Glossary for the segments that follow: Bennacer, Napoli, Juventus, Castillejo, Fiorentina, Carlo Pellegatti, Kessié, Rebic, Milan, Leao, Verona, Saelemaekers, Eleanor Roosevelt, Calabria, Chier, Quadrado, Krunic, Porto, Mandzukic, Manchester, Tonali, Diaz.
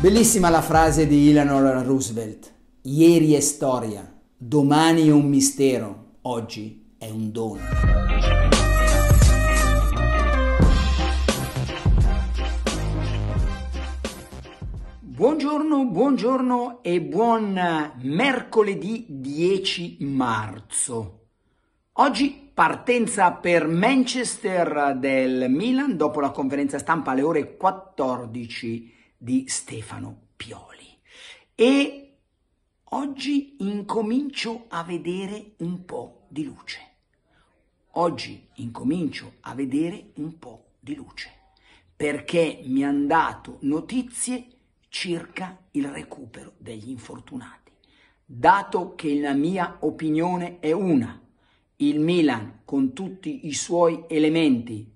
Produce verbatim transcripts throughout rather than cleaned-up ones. Bellissima la frase di Eleanor Roosevelt. Ieri è storia, domani è un mistero, oggi è un dono. Buongiorno, buongiorno e buon mercoledì dieci marzo. Oggi partenza per Manchester del Milan dopo la conferenza stampa alle ore quattordici. Di Stefano Pioli. E oggi incomincio a vedere un po' di luce. Oggi incomincio a vedere un po' di luce perché mi hanno dato notizie circa il recupero degli infortunati. Dato che la mia opinione è una, il Milan con tutti i suoi elementi,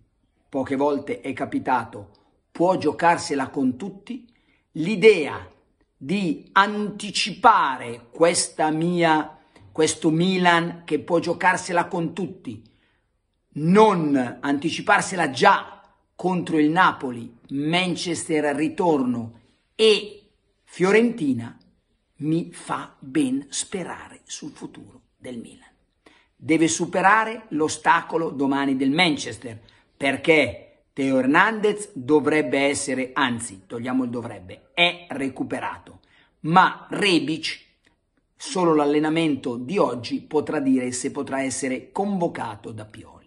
poche volte è capitato, può giocarsela con tutti, l'idea di anticipare questa mia, questo Milan che può giocarsela con tutti, non anticiparsela già contro il Napoli, Manchester al ritorno e Fiorentina, mi fa ben sperare sul futuro del Milan. Deve superare l'ostacolo domani del Manchester, perché Teo Hernandez dovrebbe essere, anzi, togliamo il dovrebbe, è recuperato. Ma Rebic, solo l'allenamento di oggi, potrà dire se potrà essere convocato da Pioli.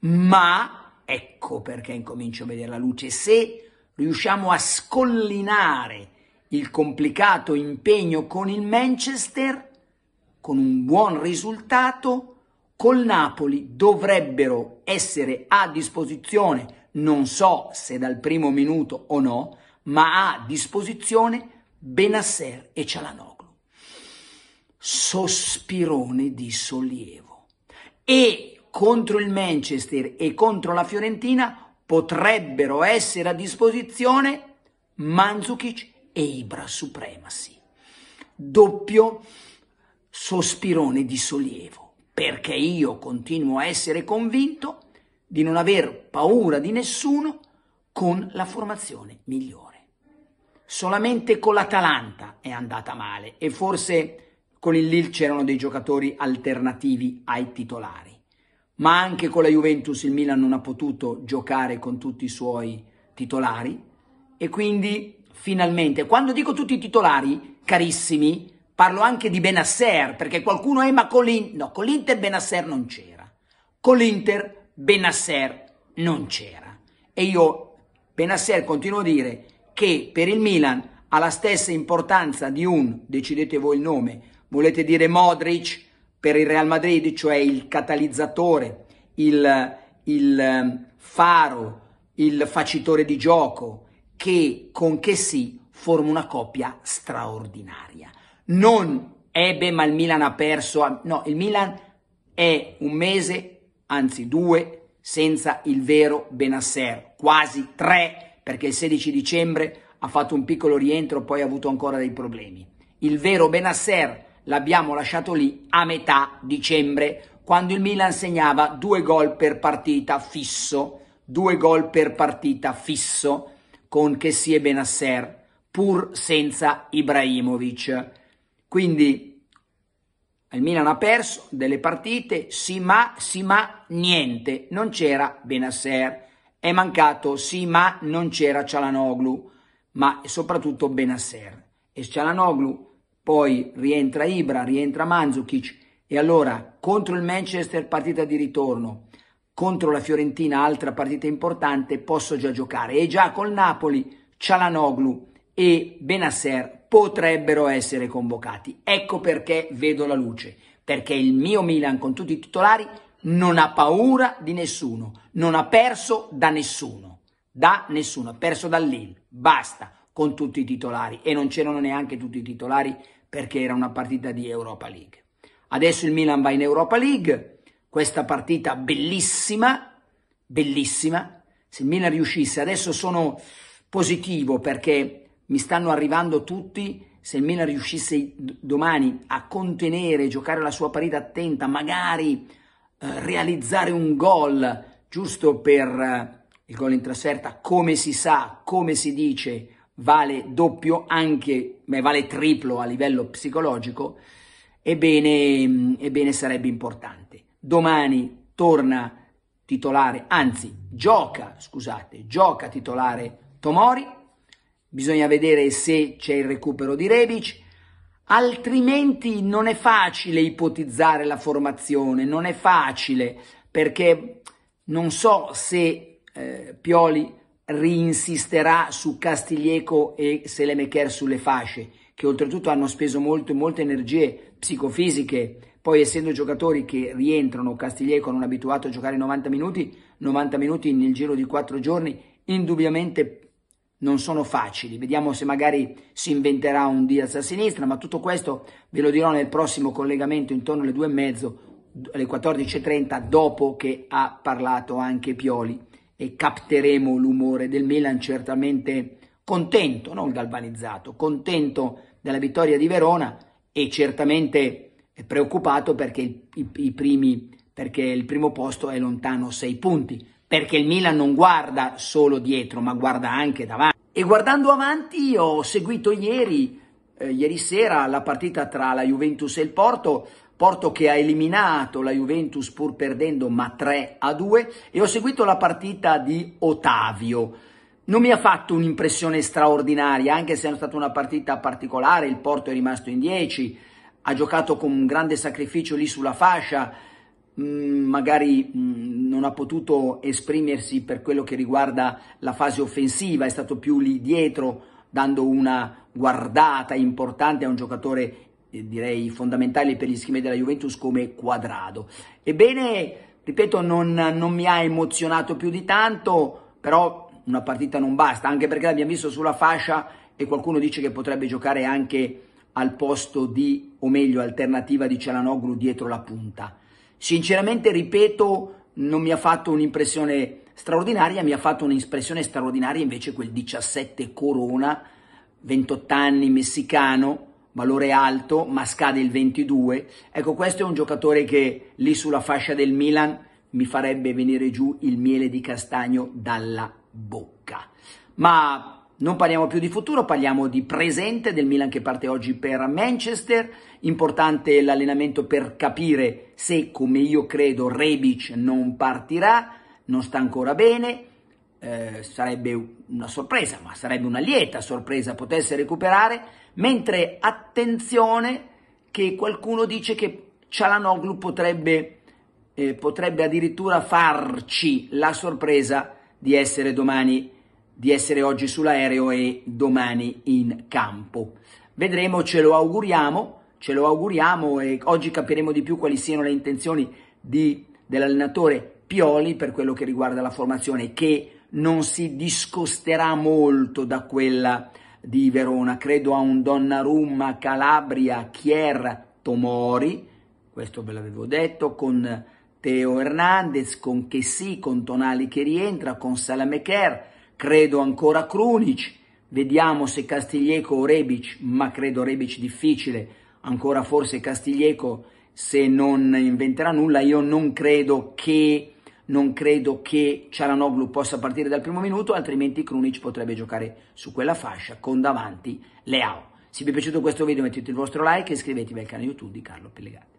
Ma, ecco perché incomincio a vedere la luce, se riusciamo a scollinare il complicato impegno con il Manchester, con un buon risultato, col Napoli dovrebbero essere a disposizione, non so se dal primo minuto o no, ma a disposizione Bennacer e Çalhanoğlu. Sospirone di sollievo. E contro il Manchester e contro la Fiorentina potrebbero essere a disposizione Mandzukic e Ibra Supremacy. Doppio sospirone di sollievo, perché io continuo a essere convinto di non aver paura di nessuno con la formazione migliore. Solamente con l'Atalanta è andata male e forse con il Lille c'erano dei giocatori alternativi ai titolari, ma anche con la Juventus il Milan non ha potuto giocare con tutti i suoi titolari e quindi finalmente, quando dico tutti i titolari, carissimi, parlo anche di Bennacer, perché qualcuno è ma con l'Inter, no, con l'Inter Bennacer non c'era, con l'Inter Bennacer non c'era e io, Bennacer, continuo a dire che per il Milan ha la stessa importanza di un, decidete voi il nome, volete dire Modric per il Real Madrid, cioè il catalizzatore, il, il faro, il facitore di gioco, che con Chessi forma una coppia straordinaria. Non ebbe, ma il Milan ha perso, no, il Milan è un mese, anzi due, senza il vero Bennacer, quasi tre, perché il sedici dicembre ha fatto un piccolo rientro, poi ha avuto ancora dei problemi. Il vero Bennacer l'abbiamo lasciato lì a metà dicembre, quando il Milan segnava due gol per partita fisso, due gol per partita fisso, con Kessié e Bennacer, pur senza Ibrahimovic. Quindi il Milan ha perso delle partite, sì ma, sì ma, niente, non c'era Bennacer, è mancato, sì ma, non c'era Çalhanoğlu, ma soprattutto Bennacer. E Çalhanoğlu, poi rientra Ibra, rientra Mandzukic, e allora contro il Manchester partita di ritorno, contro la Fiorentina altra partita importante, posso già giocare. E già col Napoli, Çalhanoğlu e Bennacer potrebbero essere convocati. Ecco perché vedo la luce, perché il mio Milan con tutti i titolari non ha paura di nessuno, non ha perso da nessuno, da nessuno, ha perso dal Lille, basta con tutti i titolari e non c'erano neanche tutti i titolari perché era una partita di Europa League. Adesso il Milan va in Europa League, questa partita bellissima, bellissima, se il Milan riuscisse, adesso sono positivo perché mi stanno arrivando tutti, se il Milan riuscisse domani a contenere, giocare la sua partita attenta, magari eh, realizzare un gol, giusto per eh, il gol in trasferta, come si sa, come si dice, vale doppio anche, beh, vale triplo a livello psicologico, ebbene, ebbene sarebbe importante. Domani torna titolare, anzi gioca, scusate, gioca titolare Tomori, bisogna vedere se c'è il recupero di Rebic, altrimenti non è facile ipotizzare la formazione, non è facile, perché non so se eh, Pioli reinsisterà su Castillejo e Saelemaekers sulle fasce, che oltretutto hanno speso molto, molte energie psicofisiche, poi essendo giocatori che rientrano, Castillejo non è abituato a giocare novanta minuti, novanta minuti nel giro di quattro giorni, indubbiamente non sono facili, vediamo se magari si inventerà un Diaz a sinistra, ma tutto questo ve lo dirò nel prossimo collegamento intorno alle due e mezzo, alle quattordici e trenta, dopo che ha parlato anche Pioli, e capteremo l'umore del Milan, certamente contento, non galvanizzato, contento della vittoria di Verona e certamente preoccupato perché i, i primi, perché il primo posto è lontano sei punti, perché il Milan non guarda solo dietro ma guarda anche davanti. E guardando avanti ho seguito ieri, eh, ieri sera la partita tra la Juventus e il Porto, Porto che ha eliminato la Juventus pur perdendo ma tre a due, e ho seguito la partita di Ottavio. Non mi ha fatto un'impressione straordinaria, anche se è stata una partita particolare, il Porto è rimasto in dieci, ha giocato con un grande sacrificio lì sulla fascia, mh, magari mh, non ha potuto esprimersi per quello che riguarda la fase offensiva, è stato più lì dietro, dando una guardata importante a un giocatore direi fondamentali per gli schemi della Juventus come Quadrado. Ebbene, ripeto, non, non mi ha emozionato più di tanto, però una partita non basta, anche perché l'abbiamo visto sulla fascia e qualcuno dice che potrebbe giocare anche al posto di, o meglio, alternativa di Çalhanoğlu dietro la punta. Sinceramente, ripeto, non mi ha fatto un'impressione straordinaria, mi ha fatto un'impressione straordinaria invece quel diciassette Corona, ventotto anni, messicano, valore alto, ma scade il ventidue. Ecco, questo è un giocatore che lì sulla fascia del Milan mi farebbe venire giù il miele di castagno dalla bocca. Ma non parliamo più di futuro, parliamo di presente del Milan che parte oggi per Manchester. Importante l'allenamento per capire se, come io credo, Rebic non partirà, non sta ancora bene. Eh, sarebbe una sorpresa, ma sarebbe una lieta sorpresa potesse recuperare, mentre attenzione che qualcuno dice che Çalhanoğlu potrebbe, eh, potrebbe addirittura farci la sorpresa di essere domani, di essere oggi sull'aereo e domani in campo. Vedremo, ce lo auguriamo, ce lo auguriamo, e oggi capiremo di più quali siano le intenzioni di, dell'allenatore Pioli per quello che riguarda la formazione, che non si discosterà molto da quella di Verona. Credo a un Donnarumma, Calabria, Chier, Tomori, questo ve l'avevo detto, con Teo Hernandez, con Chessi, con Tonali che rientra, con Saelemaekers, credo ancora Krunic, vediamo se Castillejo o Rebic, ma credo Rebic difficile, ancora forse Castillejo se non inventerà nulla. Io non credo che Non credo che Çalhanoğlu possa partire dal primo minuto, altrimenti Krunic potrebbe giocare su quella fascia con davanti Leao. Se vi è piaciuto questo video mettete il vostro like e iscrivetevi al canale YouTube di Carlo Pellegatti.